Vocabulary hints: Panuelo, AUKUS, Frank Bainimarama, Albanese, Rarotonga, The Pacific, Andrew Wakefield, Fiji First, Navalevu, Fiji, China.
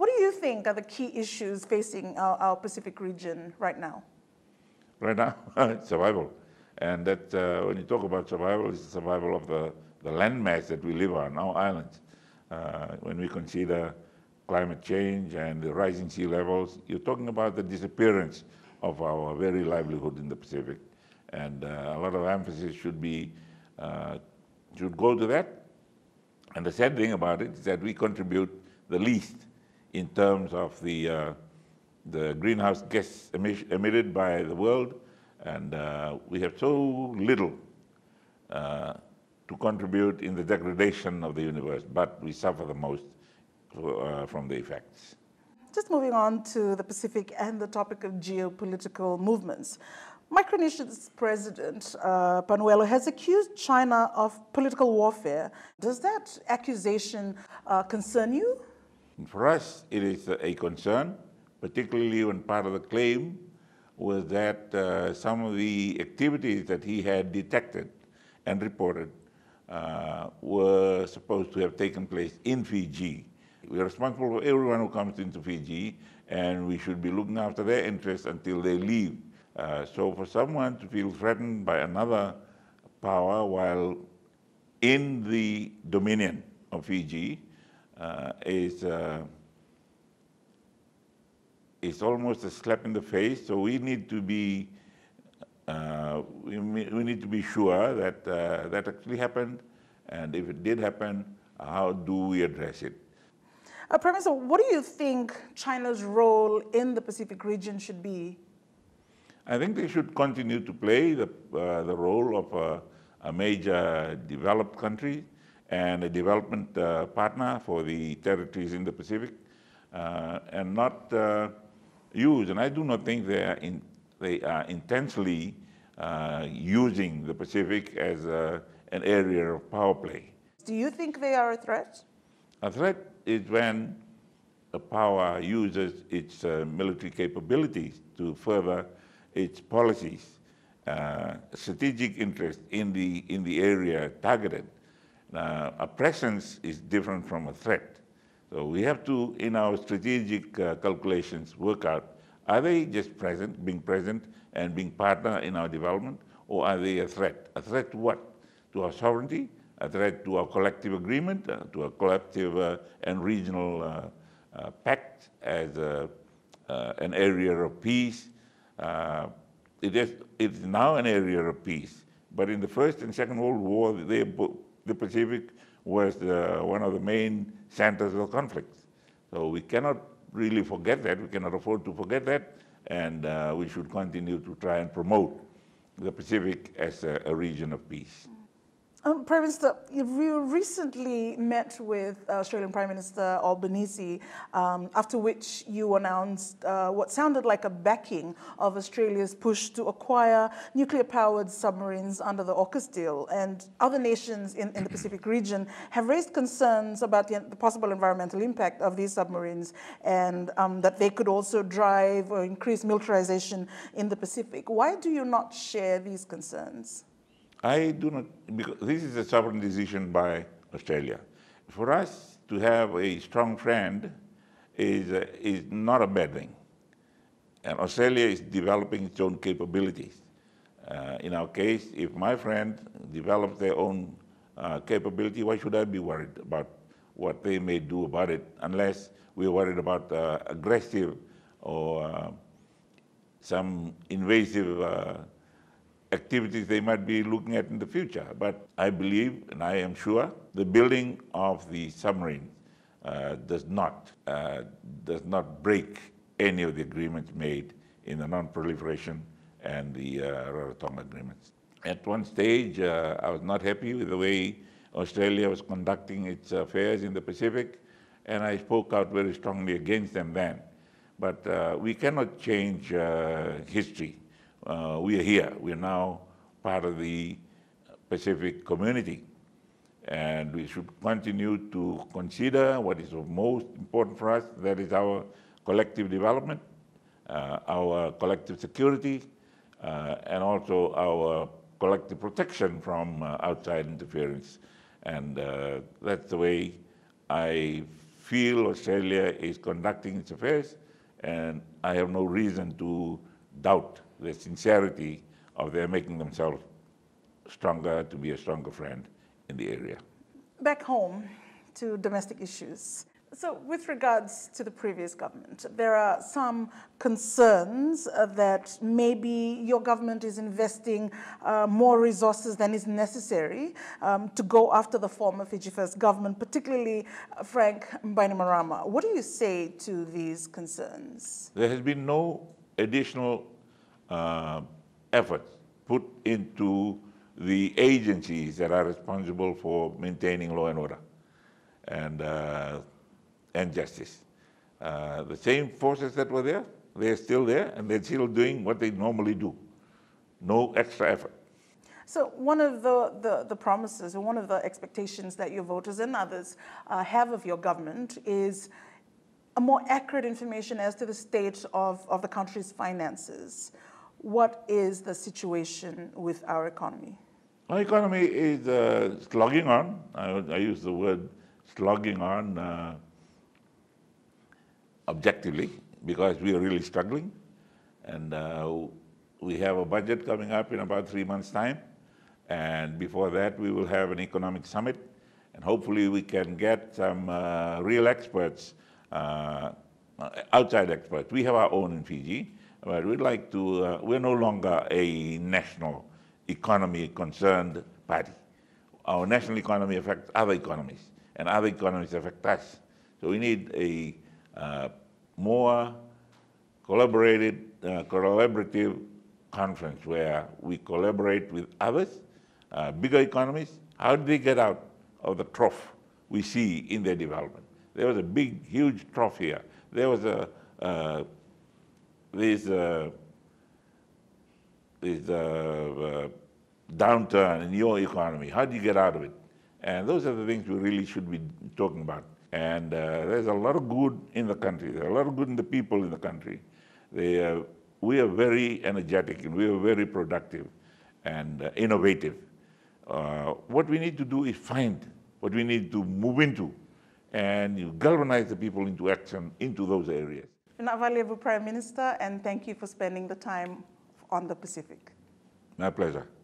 What do you think are the key issues facing our Pacific region right now? Right now, survival. And that when you talk about survival, it's the survival of the landmass that we live on, our islands. When we consider climate change and the rising sea levels, you're talking about the disappearance of our very livelihood in the Pacific. And a lot of emphasis should go to that. And the sad thing about it is that we contribute the least in terms of the greenhouse gas emitted by the world. And we have so little to contribute in the degradation of the universe, but we suffer the most from the effects. Just moving on to the Pacific and the topic of geopolitical movements. Micronesia's president, Panuelo, has accused China of political warfare. Does that accusation concern you? For us, it is a concern, particularly when part of the claim was that some of the activities that he had detected and reported were supposed to have taken place in Fiji. We are responsible for everyone who comes into Fiji, and we should be looking after their interests until they leave. So for someone to feel threatened by another power while in the dominion of Fiji is almost a slap in the face. So we need to be sure that that actually happened, and if it did happen, how do we address it? Prime Minister, what do you think China's role in the Pacific region should be? I think they should continue to play the role of a major developed country and a development partner for the territories in the Pacific, and not use. And I do not think they are intensely using the Pacific as an area of power play. Do you think they are a threat? A threat is when a power uses its military capabilities to further its policies, strategic interest in the area targeted. A presence is different from a threat. So we have to, in our strategic calculations, work out, are they just being present and being partner in our development, or are they a threat? A threat to what? To our sovereignty, a threat to our collective agreement, to our collective and regional pact as an area of peace. It's now an area of peace, but in the First and Second World War, the Pacific was one of the main centers of conflicts. So we cannot really forget that, we cannot afford to forget that, and we should continue to try and promote the Pacific as a region of peace. Prime Minister, you recently met with Australian Prime Minister Albanese, after which you announced what sounded like a backing of Australia's push to acquire nuclear-powered submarines under the AUKUS deal. And other nations in the Pacific region have raised concerns about the possible environmental impact of these submarines, and that they could also drive or increase militarization in the Pacific. Why do you not share these concerns? I do not, because this is a sovereign decision by Australia. For us to have a strong friend is not a bad thing. And Australia is developing its own capabilities. In our case, if my friend develops their own capability, why should I be worried about what they may do about it, unless we're worried about aggressive or some invasive activities they might be looking at in the future. But I believe, and I am sure, the building of the submarine does not break any of the agreements made in the non-proliferation and the Rarotonga agreements. At one stage, I was not happy with the way Australia was conducting its affairs in the Pacific, and I spoke out very strongly against them then. But we cannot change history. We are here. We are now part of the Pacific community, and we should continue to consider what is most important for us, that is our collective development, our collective security, and also our collective protection from outside interference. And that's the way I feel Australia is conducting its affairs, and I have no reason to doubt the sincerity of their making themselves stronger to be a stronger friend in the area. Back home to domestic issues. So with regards to the previous government, there are some concerns that maybe your government is investing more resources than is necessary to go after the former Fiji First government, particularly Frank Bainimarama. What do you say to these concerns? There has been no additional effort put into the agencies that are responsible for maintaining law and order and justice. The same forces that were there, they're still there, and they're still doing what they normally do. No extra effort. So one of the promises, or one of the expectations that your voters and others have of your government is a more accurate information as to the state of the country's finances. What is the situation with our economy? Our economy is slogging on. I use the word slogging on objectively, because we are really struggling. And we have a budget coming up in about 3 months' time. And before that, we will have an economic summit. And hopefully we can get some real experts, outside experts. We have our own in Fiji, but we'd like to, we're no longer a national economy concerned party. Our national economy affects other economies, and other economies affect us. So we need a more collaborative conference where we collaborate with others, bigger economies. How do they get out of the trough we see in their development? There was a big, huge trough here. There was a this downturn in your economy. How do you get out of it? And those are the things we really should be talking about. And there's a lot of good in the country. There's a lot of good in the people in the country. We are very energetic, and we are very productive and innovative. What we need to do is find what we need to move into, and you galvanize the people into action into those areas. Navalevu, Prime Minister, and thank you for spending the time on the Pacific. My pleasure.